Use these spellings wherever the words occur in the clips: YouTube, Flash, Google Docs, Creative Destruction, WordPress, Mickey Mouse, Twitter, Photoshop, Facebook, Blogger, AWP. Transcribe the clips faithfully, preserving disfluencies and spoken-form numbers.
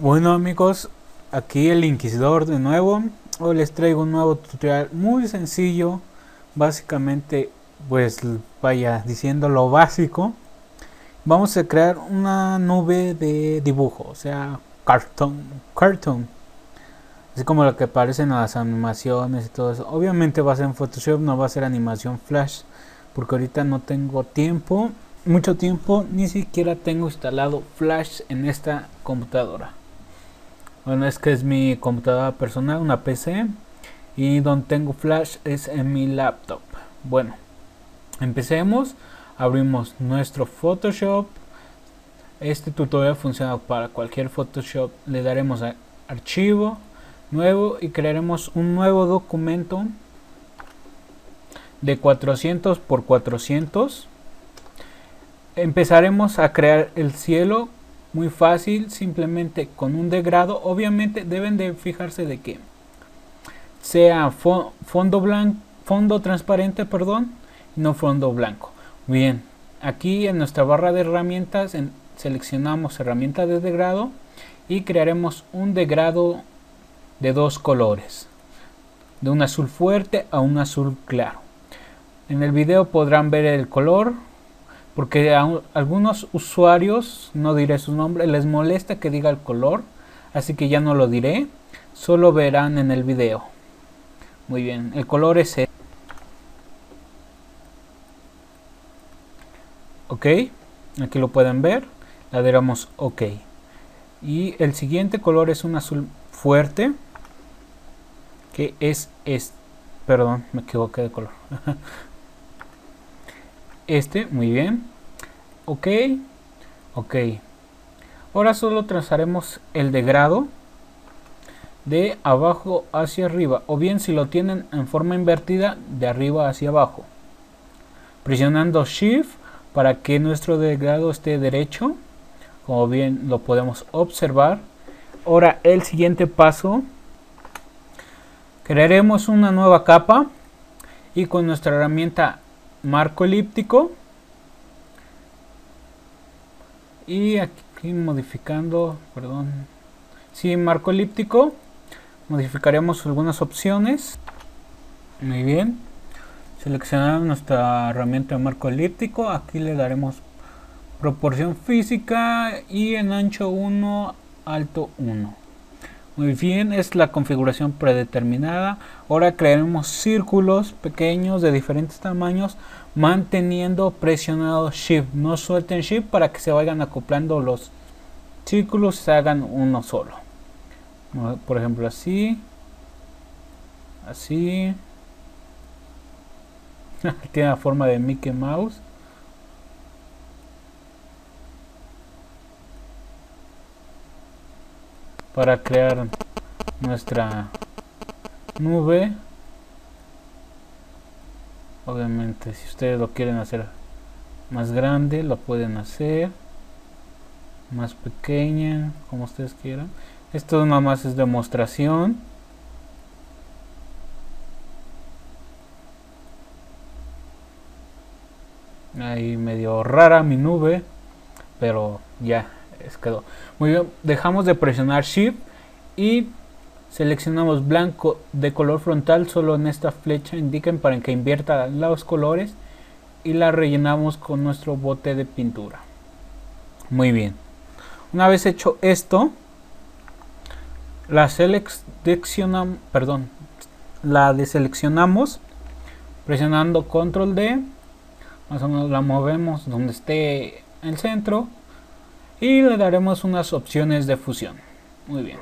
Bueno amigos, aquí el Inquisidor de nuevo. Hoy les traigo un nuevo tutorial muy sencillo. Básicamente, pues vaya diciendo lo básico. Vamos a crear una nube de dibujo, o sea, cartoon, cartoon. Así como lo que aparecen las animaciones y todo eso. Obviamente va a ser en Photoshop, no va a ser animación Flash, porque ahorita no tengo tiempo, mucho tiempo, ni siquiera tengo instalado Flash en esta computadora. Bueno, es que es mi computadora personal, una P C, y donde tengo Flash es en mi laptop. Bueno, empecemos. Abrimos nuestro Photoshop. Este tutorial funciona para cualquier Photoshop. Le daremos a archivo, nuevo, y crearemos un nuevo documento de cuatrocientos por cuatrocientos. Empezaremos a crear el cielo. Muy fácil, simplemente con un degrado. Obviamente deben de fijarse de que sea fo fondo blanco, fondo transparente, perdón, no fondo blanco. Bien, aquí en nuestra barra de herramientas en, seleccionamos herramienta de degrado y crearemos un degrado de dos colores, de un azul fuerte a un azul claro. En el video podrán ver el color, porque a un, algunos usuarios, no diré su nombre, les molesta que diga el color, así que ya no lo diré, solo verán en el video. Muy bien, el color es este. Ok, aquí lo pueden ver, le daremos ok. Y el siguiente color es un azul fuerte, que es este, perdón, me equivoqué de color. Este, muy bien, ok, ok. Ahora solo trazaremos el degrado de abajo hacia arriba, o bien si lo tienen en forma invertida, de arriba hacia abajo, presionando Shift para que nuestro degrado esté derecho, como bien lo podemos observar. Ahora el siguiente paso, crearemos una nueva capa y con nuestra herramienta marco elíptico, y aquí modificando, perdón, sí, marco elíptico, modificaremos algunas opciones. Muy bien, seleccionamos nuestra herramienta de marco elíptico, aquí le daremos proporción física y en ancho uno, alto uno. Muy bien, es la configuración predeterminada. Ahora crearemos círculos pequeños de diferentes tamaños manteniendo presionado Shift. No suelten Shift para que se vayan acoplando los círculos y se hagan uno solo. Por ejemplo, así. Así. Tiene la forma de Mickey Mouse. Para crear nuestra nube, obviamente si ustedes lo quieren hacer más grande lo pueden hacer, más pequeña, como ustedes quieran. Esto nada más es demostración. Ahí medio rara mi nube, pero ya quedó. Muy bien, dejamos de presionar Shift y seleccionamos blanco de color frontal. Solo en esta flecha indiquen para que invierta los colores y la rellenamos con nuestro bote de pintura. Muy bien, una vez hecho esto, la seleccionamos, perdón, la deseleccionamos presionando Control D, más o menos la movemos donde esté el centro. Y le daremos unas opciones de fusión. Muy bien.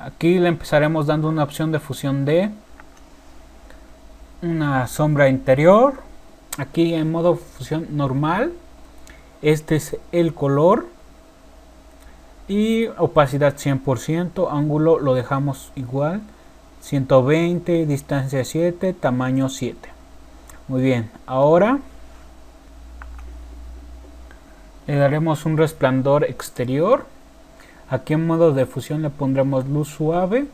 Aquí le empezaremos dando una opción de fusión de una sombra interior. Aquí en modo fusión normal. Este es el color. Y opacidad cien por ciento. Ángulo lo dejamos igual. ciento veinte. Distancia siete. Tamaño siete. Muy bien. Ahora le daremos un resplandor exterior. Aquí en modo de fusión le pondremos luz suave,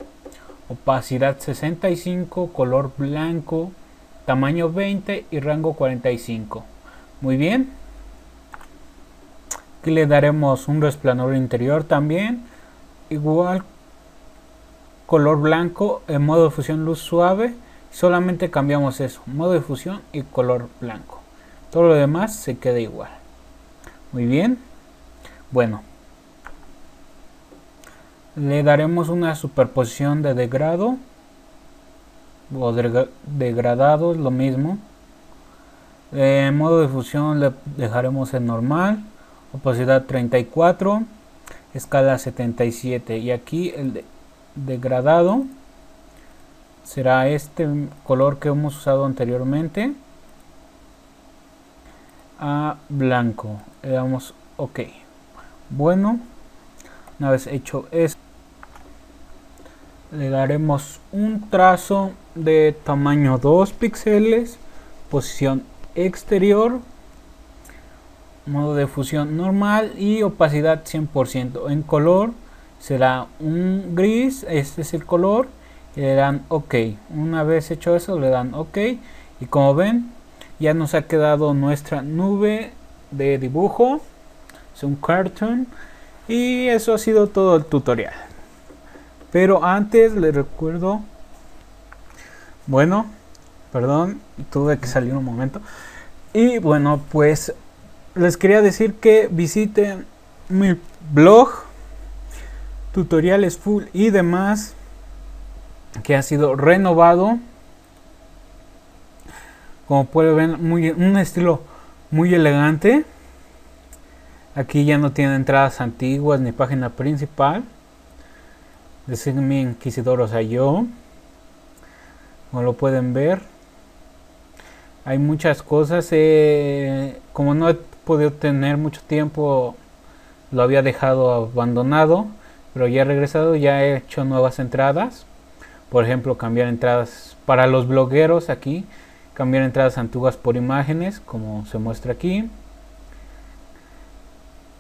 opacidad sesenta y cinco, color blanco, tamaño veinte y rango cuarenta y cinco. Muy bien. Aquí le daremos un resplandor interior también. Igual, color blanco, en modo de fusión luz suave. Solamente cambiamos eso, modo de fusión y color blanco. Todo lo demás se queda igual. Muy bien. Bueno. Le daremos una superposición de degrado. O de, degradado es lo mismo. Eh, modo de fusión le dejaremos en normal. Opacidad treinta y cuatro. Escala setenta y siete. Y aquí el de, degradado será este color que hemos usado anteriormente. A blanco. Le damos OK. Bueno. Una vez hecho esto, le daremos un trazo de tamaño dos píxeles, posición exterior, modo de fusión normal y opacidad cien por ciento. En color será un gris, este es el color, y le dan OK. Una vez hecho eso le dan OK y como ven ya nos ha quedado nuestra nube de dibujo, es un cartoon. Y eso ha sido todo el tutorial. Pero antes les recuerdo. Bueno, perdón, tuve que salir un momento. Y bueno, pues les quería decir que visiten mi blog, tutoriales full y demás, que ha sido renovado. Como pueden ver, muy, un estilo muy elegante. Aquí ya no tiene entradas antiguas ni página principal. Decir mi inquisidor, o sea yo. Como lo pueden ver. Hay muchas cosas. Eh, como no he podido tener mucho tiempo, lo había dejado abandonado. Pero ya he regresado, ya he hecho nuevas entradas. Por ejemplo, cambiar entradas para los blogueros aquí. Cambiar entradas antiguas por imágenes, como se muestra aquí.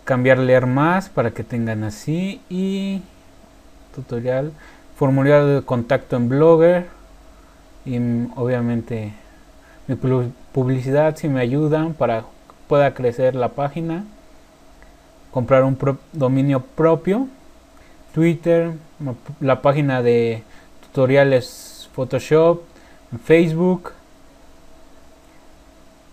Cambiar leer más para que tengan así y tutorial, formulario de contacto en Blogger y obviamente mi publicidad si me ayudan para que pueda crecer la página, comprar un pro dominio propio, Twitter, la página de tutoriales Photoshop, Facebook.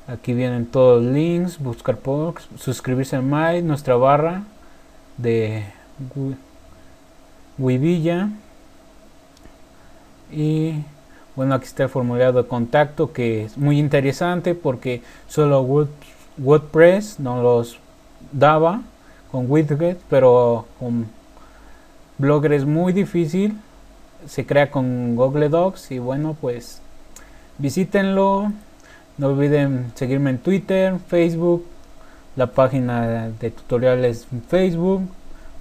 Aquí vienen todos los links, buscar posts, suscribirse a My, nuestra barra de Webilla. Y bueno, aquí está el formulario de contacto que es muy interesante porque solo Word, WordPress no los daba con widget, pero con Blogger es muy difícil. Se crea con Google Docs y bueno, pues visítenlo. No olviden seguirme en Twitter, Facebook, la página de tutoriales en Facebook,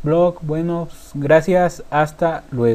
blog. Bueno, gracias, hasta luego.